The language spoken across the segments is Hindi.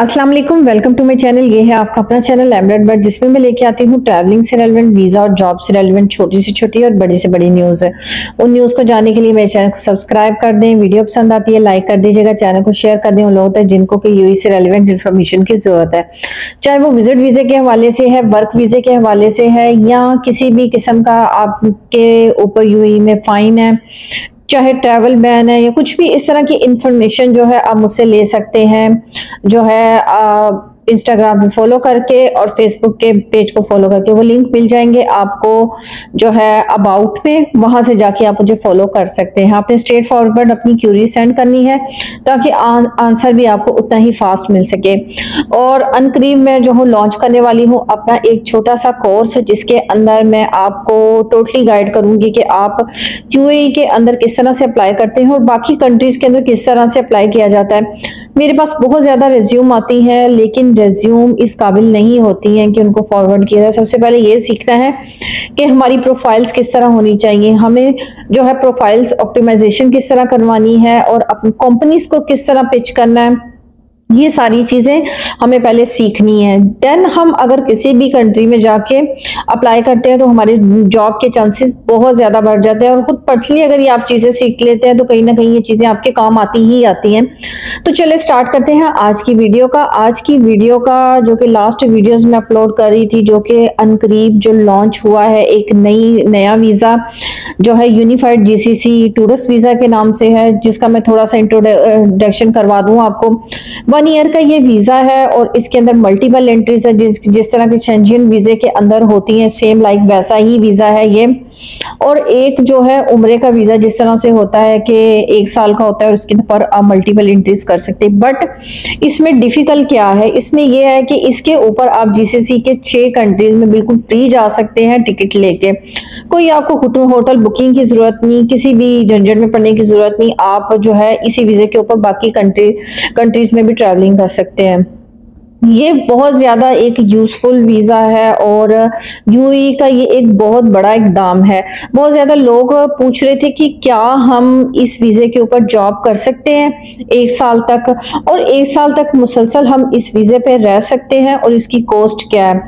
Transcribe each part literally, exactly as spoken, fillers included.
अस्सलाम वालेकुम, वेलकम टू माई चैनल। ये है आपका अपना चैनल एमिरेट बर्ड, जिसमें मैं लेके आती हूँ ट्रैवलिंग से रेलेवेंट, वीज़ा और जॉब से रेलेवेंट छोटी से छोटी और बड़ी से बड़ी न्यूज़ है। उन न्यूज़ को जानने के लिए मेरे चैनल को सब्सक्राइब कर दें, वीडियो पसंद आती है लाइक कर दीजिएगा, चैनल को शेयर कर दें उन लोगों तक जिनको कि यूएई से रेलेवेंट इन्फॉर्मेशन की ज़रूरत है, चाहे वो विजिट वीज़े के हवाले से है, वर्क वीज़े के हवाले से है, या किसी भी किस्म का आपके ऊपर यूएई में फ़ाइन है, चाहे ट्रैवल बैन है, या कुछ भी इस तरह की इंफॉर्मेशन जो है आप मुझसे ले सकते हैं, जो है इंस्टाग्राम पे फॉलो करके और फेसबुक के पेज को फॉलो करके। वो लिंक मिल जाएंगे आपको जो है अबाउट में, वहाँ से जाके आप मुझे फॉलो कर सकते हैं। आपने स्ट्रेट फॉरवर्ड अपनी क्यूरी सेंड करनी है ताकि आंसर भी आपको उतना ही फास्ट मिल सके। और अनकरीब मैं जो हूँ लॉन्च करने वाली हूँ अपना एक छोटा सा कोर्स, जिसके अंदर मैं आपको टोटली गाइड करूँगी कि आप यूएई के अंदर किस तरह से अप्लाई करते हैं और बाकी कंट्रीज़ के अंदर किस तरह से अप्लाई किया जाता है। मेरे पास बहुत ज़्यादा रिज्यूम आती है, लेकिन रेज्यूम इस काबिल नहीं होती हैं कि उनको फॉरवर्ड किया जाए। सबसे पहले ये सीखना है कि हमारी प्रोफाइल्स किस तरह होनी चाहिए, हमें जो है प्रोफाइल्स ऑप्टिमाइजेशन किस तरह करवानी है और अपनी कंपनीज को किस तरह पिच करना है। ये सारी चीज़ें हमें पहले सीखनी है। देन हम अगर किसी भी कंट्री में जाके अप्लाई करते हैं तो हमारे जॉब के चांसेस बहुत ज़्यादा बढ़ जाते हैं। और ख़ुद पर्सनली अगर ये आप चीज़ें सीख लेते हैं तो कहीं ना कहीं ये चीज़ें आपके काम आती ही आती हैं। तो चलिए स्टार्ट करते हैं आज की वीडियो का। आज की वीडियो का जो कि लास्ट वीडियोज़ में अपलोड कर रही थी, जो कि अनकरीब जो लॉन्च हुआ है एक नई नया वीज़ा जो है unified G C C tourist visa के नाम से है, जिसका मैं थोड़ा सा इंट्रोडक्शन करवा दूँ आपको। वन ईयर का ये वीज़ा है और इसके अंदर मल्टीपल एंट्रीज है, जिस जिस तरह के शेंजन वीज़े के अंदर होती हैं, सेम लाइक वैसा ही वीज़ा है ये। और एक जो है उम्रे का वीज़ा जिस तरह से होता है कि एक साल का होता है और उसके ऊपर आप मल्टीपल एंट्रीज कर सकते हैं। बट इसमें डिफ़िकल्ट क्या है, इसमें यह है कि इसके ऊपर आप जी सी सी के छः कंट्रीज में बिल्कुल फ्री जा सकते हैं टिकट लेके। कोई आपको होटल बुकिंग की ज़रूरत नहीं, किसी भी झंझट में पड़ने की ज़रूरत नहीं। आप जो है इसी वीज़े के ऊपर बाकी कंट्री कंट्रीज़ में भी ट्रैवलिंग कर सकते हैं। ये बहुत ज़्यादा एक यूज़फुल वीज़ा है और यूएई का ये एक बहुत बड़ा इकदाम है। बहुत ज़्यादा लोग पूछ रहे थे कि क्या हम इस वीज़े के ऊपर जॉब कर सकते हैं एक साल तक, और एक साल तक मुसलसल हम इस वीज़े पे रह सकते हैं और इसकी कॉस्ट क्या है।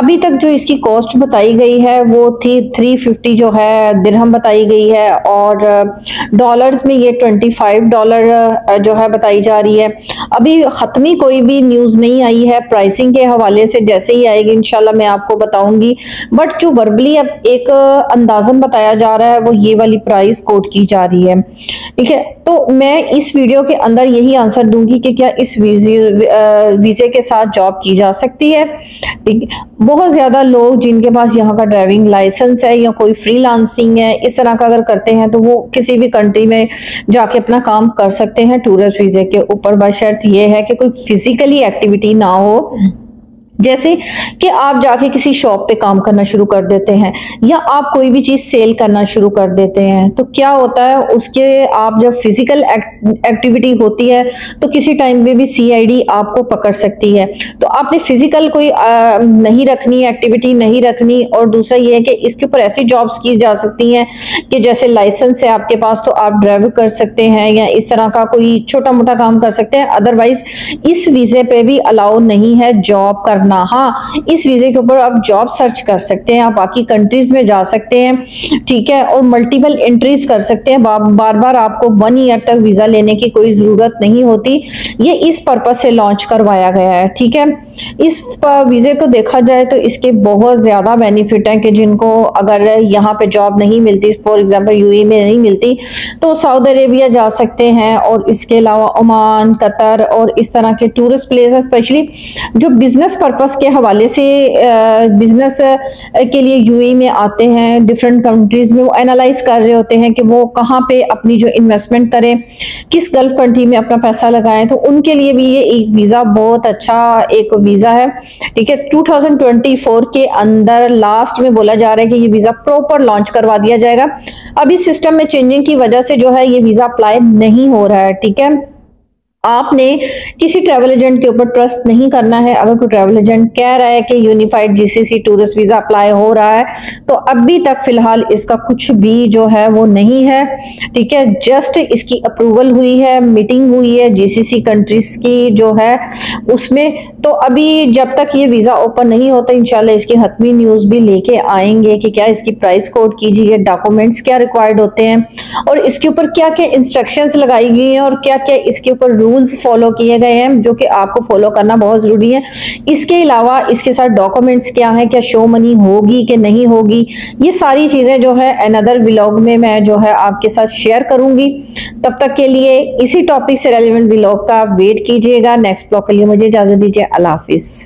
अभी तक जो इसकी कॉस्ट बताई गई है वो थी थ्री फिफ्टी जो है दिरहम बताई गई है, और डॉलर्स में ये ट्वेंटी फाइव डॉलर जो है बताई जा रही है। अभी ख़त्मी कोई भी न्यूज़ नहीं आई है प्राइसिंग के हवाले से, जैसे ही आएगी इंशाल्लाह मैं आपको बताऊंगी। बट जो वर्बली अब एक अंदाजन बताया जा रहा है वो ये वाली प्राइस कोट की जा रही है। ठीक है, तो मैं इस वीडियो के अंदर यही आंसर दूंगी कि क्या इस वीज़े के साथ जॉब की जा सकती है। ठीक, बहुत ज़्यादा लोग जिनके पास यहाँ का ड्राइविंग लाइसेंस है या कोई फ्रीलांसिंग है इस तरह का अगर करते हैं तो वो किसी भी कंट्री में जाके अपना काम कर सकते हैं टूरिस्ट वीज़े के ऊपर, बशर्त ये है कि कोई फिजिकली एक्टिविटी ना हो, जैसे कि आप जाके किसी शॉप पे काम करना शुरू कर देते हैं या आप कोई भी चीज़ सेल करना शुरू कर देते हैं। तो क्या होता है उसके आप जब फिजिकल एक्टिविटी होती है तो किसी टाइम में भी सीआईडी आपको पकड़ सकती है। तो आपने फिजिकल कोई आ, नहीं रखनी, एक्टिविटी नहीं रखनी। और दूसरा ये है कि इसके ऊपर ऐसी जॉब्स की जा सकती हैं कि जैसे लाइसेंस है आपके पास तो आप ड्राइव कर सकते हैं या इस तरह का कोई छोटा मोटा काम कर सकते हैं। अदरवाइज इस वीज़े पर भी अलाउ नहीं है जॉब करना। हाँ, इस वीज़े के ऊपर आप जॉब सर्च कर सकते हैं, आप बाकी कंट्रीज में जा सकते हैं। ठीक है, और मल्टीपल एंट्रीज कर सकते हैं। बार बार आपको वन ईयर तक वीज़ा लेने की कोई ज़रूरत नहीं होती। ये इस पर्पस से लॉन्च करवाया गया है। ठीक है, इस वीज़े को देखा जाए तो इसके बहुत ज़्यादा बेनिफिट हैं कि जिनको अगर यहाँ पे जॉब नहीं मिलती, फॉर एग्जाम्पल यूएई में नहीं मिलती, तो सऊदी अरेबिया जा सकते हैं। और इसके अलावा ओमान, कतर और इस तरह के टूरिस्ट प्लेस, स्पेशली जो बिजनेस पर्पस के हवाले से बिजनेस के लिए यूएई में आते हैं, डिफरेंट कंट्रीज़ में वो एनालाइज कर रहे होते हैं कि वो कहाँ पे अपनी जो इन्वेस्टमेंट करें, किस गल्फ कंट्री में अपना पैसा लगाएं, तो उनके लिए भी ये एक वीज़ा बहुत अच्छा एक वीज़ा है। ठीक है, टू थाउजेंड ट्वेंटी फोर के अंदर लास्ट में बोला जा रहा है कि ये वीज़ा प्रॉपर लॉन्च करवा दिया जाएगा। अभी सिस्टम में चेंजिंग की वजह से जो है ये वीज़ा अप्लाई नहीं हो रहा है। ठीक है, आपने किसी ट्रैवल एजेंट के ऊपर ट्रस्ट नहीं करना है। अगर कोई ट्रैवल एजेंट कह रहा है कि unified GCC tourist visa apply हो रहा है, तो अभी तक फिलहाल इसका कुछ भी जो है वो नहीं है, ठीक है। जस्ट इसकी अप्रूवल हुई है, मीटिंग हुई है जीसीसी कंट्रीज की जो है उसमें, तो अभी जब तक ये वीजा ओपन नहीं होता इंशाल्लाह इसकी हतमी न्यूज भी लेके आएंगे कि क्या इसकी प्राइस कोड कीजिए, डॉक्यूमेंट्स क्या रिक्वायर्ड होते हैं और इसके ऊपर क्या क्या इंस्ट्रक्शंस लगाई गई हैं और क्या क्या इसके ऊपर रूल्स फॉलो किए गए हैं जो कि आपको फॉलो करना बहुत जरूरी है। इसके अलावा इसके साथ डॉक्यूमेंट्स क्या है, क्या शो मनी होगी कि नहीं होगी, ये सारी चीजें जो है अनदर व्लॉग में मैं जो है आपके साथ शेयर करूंगी। तब तक के लिए इसी टॉपिक से रेलिवेंट व्लॉग का वेट कीजिएगा। नेक्स्ट व्लॉग के लिए मुझे इजाजत दीजिए। अल्लाह हाफिज।